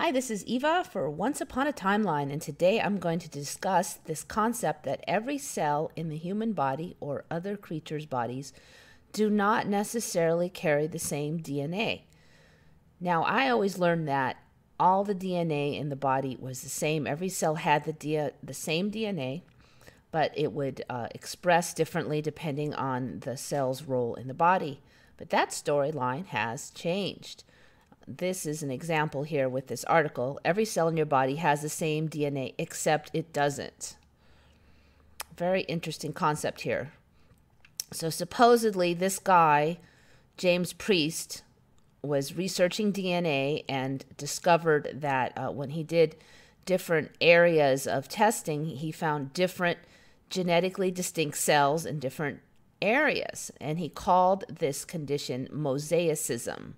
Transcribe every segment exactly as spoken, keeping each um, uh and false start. Hi, this is Eva for Once Upon a Timeline, and today I'm going to discuss this concept that every cell in the human body or other creatures' bodies do not necessarily carry the same D N A. Now, I always learned that all the D N A in the body was the same. Every cell had the, D- the same D N A, but it would uh, express differently depending on the cell's role in the body. But that storyline has changed. This is an example here with this article. Every cell in your body has the same D N A, except it doesn't. Very interesting concept here. So supposedly this guy, James Priest, was researching D N A and discovered that uh, when he did different areas of testing, he found different genetically distinct cells in different areas. And he called this condition mosaicism.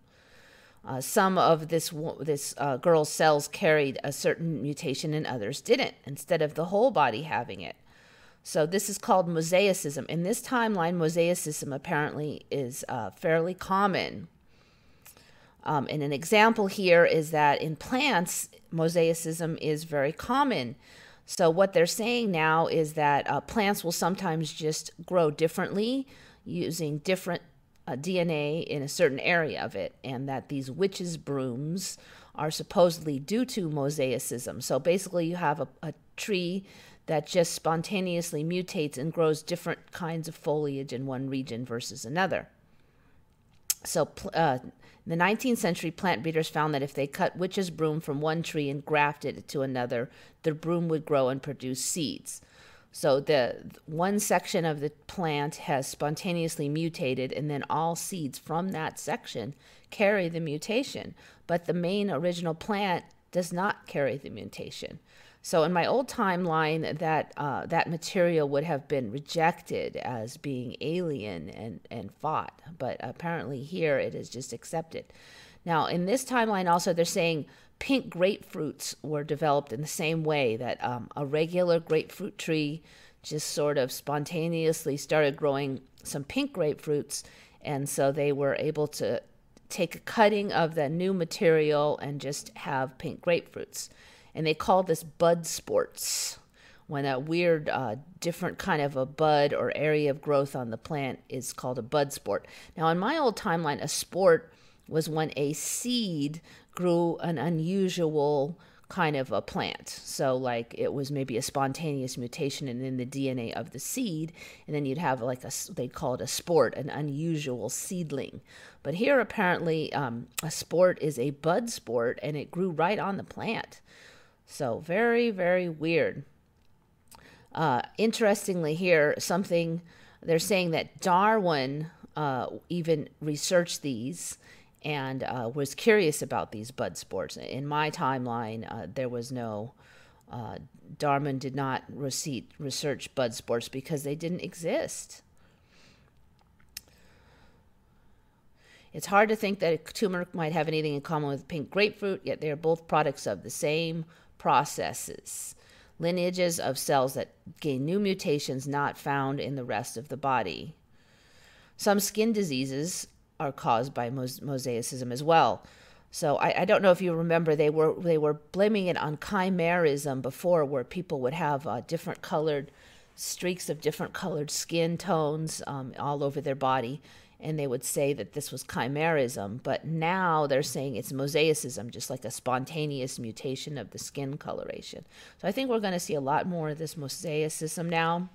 Uh, some of this this uh, girl's cells carried a certain mutation and others didn't, instead of the whole body having it. So this is called mosaicism. In this timeline, mosaicism apparently is uh, fairly common. Um, and an example here is that in plants, mosaicism is very common. So what they're saying now is that uh, plants will sometimes just grow differently using different D N A in a certain area of it, and that these witches' brooms are supposedly due to mosaicism. So basically you have a, a tree that just spontaneously mutates and grows different kinds of foliage in one region versus another. So uh, in the nineteenth century, plant breeders found that if they cut witches' broom from one tree and grafted it to another, the broom would grow and produce seeds. So the one section of the plant has spontaneously mutated, and then all seeds from that section carry the mutation. But the main original plant does not carry the mutation. So in my old timeline, that uh, that material would have been rejected as being alien and, and fought. But apparently here it is just accepted. Now in this timeline also they're saying pink grapefruits were developed in the same way, that um, a regular grapefruit tree just sort of spontaneously started growing some pink grapefruits, and so they were able to take a cutting of the new material and just have pink grapefruits. And they call this bud sports, when a weird uh, different kind of a bud or area of growth on the plant is called a bud sport. Now in my old timeline, a sport was when a seed grew an unusual kind of a plant. So like it was maybe a spontaneous mutation and then the D N A of the seed, and then you'd have like a, they'd call it a sport, an unusual seedling. But here apparently um, a sport is a bud sport, and it grew right on the plant. So very, very weird. Uh, interestingly here, something, they're saying that Darwin uh, even researched these and uh, was curious about these bud sports. In my timeline, uh, there was no, uh, Darwin did not research bud sports because they didn't exist. It's hard to think that a turmeric might have anything in common with pink grapefruit, yet they are both products of the same processes. Lineages of cells that gain new mutations not found in the rest of the body. Some skin diseases are caused by mosaicism as well. So I, I don't know if you remember, they were they were blaming it on chimerism before, where people would have uh, different colored streaks of different colored skin tones um, all over their body, and they would say that this was chimerism. But now they're saying it's mosaicism, just like a spontaneous mutation of the skin coloration. So I think we're going to see a lot more of this mosaicism now.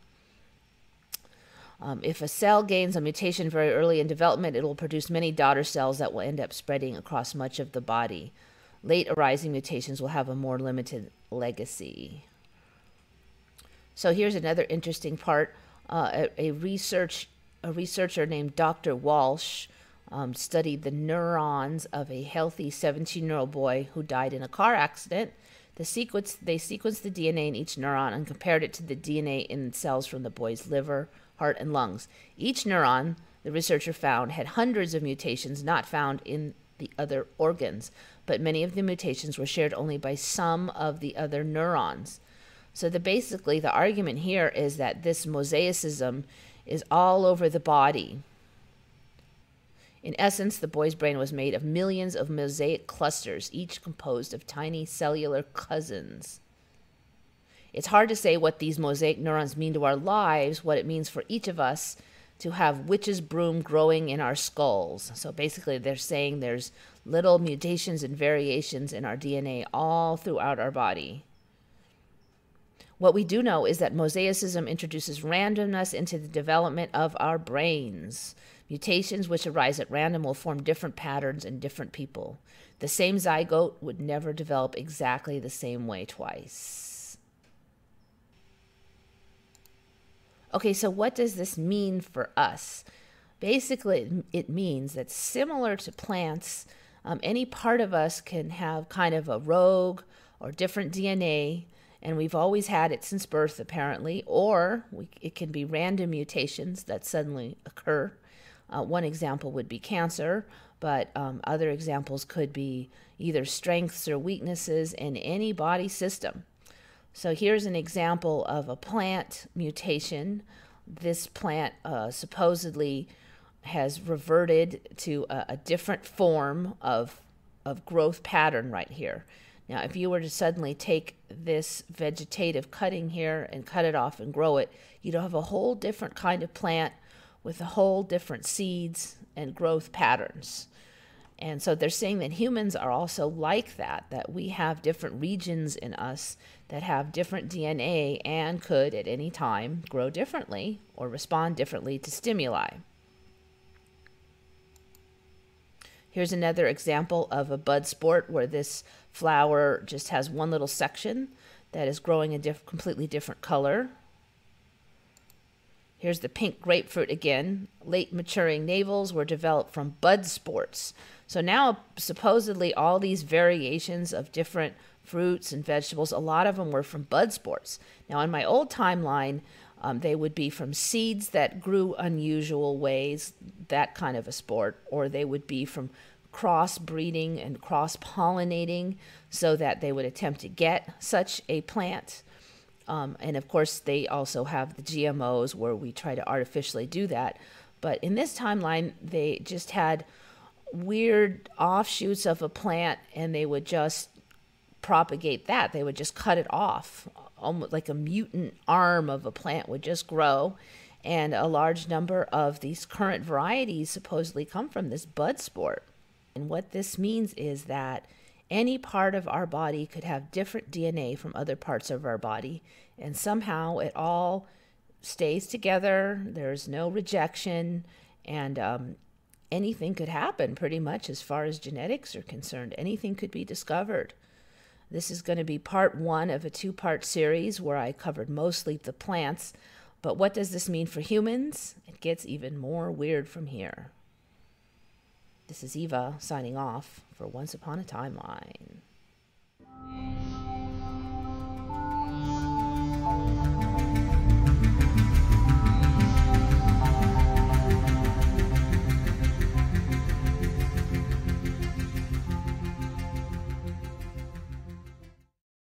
Um, if a cell gains a mutation very early in development, it will produce many daughter cells that will end up spreading across much of the body. Late arising mutations will have a more limited legacy. So here's another interesting part. Uh, a, a, research, a researcher named Doctor Walsh um, studied the neurons of a healthy seventeen-year-old boy who died in a car accident. The sequence, they sequenced the D N A in each neuron and compared it to the D N A in cells from the boy's liver, heart, and lungs. Each neuron, the researcher found, had hundreds of mutations not found in the other organs, but many of the mutations were shared only by some of the other neurons. So the, basically the argument here is that this mosaicism is all over the body. In essence, the boy's brain was made of millions of mosaic clusters, each composed of tiny cellular cousins. It's hard to say what these mosaic neurons mean to our lives, what it means for each of us to have witches' broom growing in our skulls. So basically they're saying there's little mutations and variations in our D N A all throughout our body. What we do know is that mosaicism introduces randomness into the development of our brains. Mutations which arise at random will form different patterns in different people. The same zygote would never develop exactly the same way twice. Okay, so what does this mean for us? Basically, it means that similar to plants, um, any part of us can have kind of a rogue or different D N A. And we've always had it since birth, apparently, or we, it can be random mutations that suddenly occur. Uh, one example would be cancer, but um, other examples could be either strengths or weaknesses in any body system. So here's an example of a plant mutation. This plant uh, supposedly has reverted to a, a different form of, of growth pattern right here. Now, if you were to suddenly take this vegetative cutting here and cut it off and grow it, you'd have a whole different kind of plant with a whole different seeds and growth patterns. And so they're saying that humans are also like that, that we have different regions in us that have different D N A and could at any time grow differently or respond differently to stimuli. Here's another example of a bud sport where this flower just has one little section that is growing a diff- completely different color. Here's the pink grapefruit again. Late maturing navels were developed from bud sports. So now supposedly all these variations of different fruits and vegetables, a lot of them were from bud sports. Now in my old timeline, Um, they would be from seeds that grew unusual ways, that kind of a sport, or they would be from crossbreeding and cross-pollinating so that they would attempt to get such a plant. Um, and of course, they also have the G M Os where we try to artificially do that. But in this timeline, they just had weird offshoots of a plant and they would just propagate that. They would just cut it off. Almost like a mutant arm of a plant would just grow, and a large number of these current varieties supposedly come from this bud sport. And what this means is that any part of our body could have different D N A from other parts of our body, and somehow it all stays together. There's no rejection, and um, anything could happen pretty much as far as genetics are concerned. Anything could be discovered. This is going to be part one of a two-part series where I covered mostly the plants, but what does this mean for humans? It gets even more weird from here. This is Eva signing off for Once Upon a Timeline.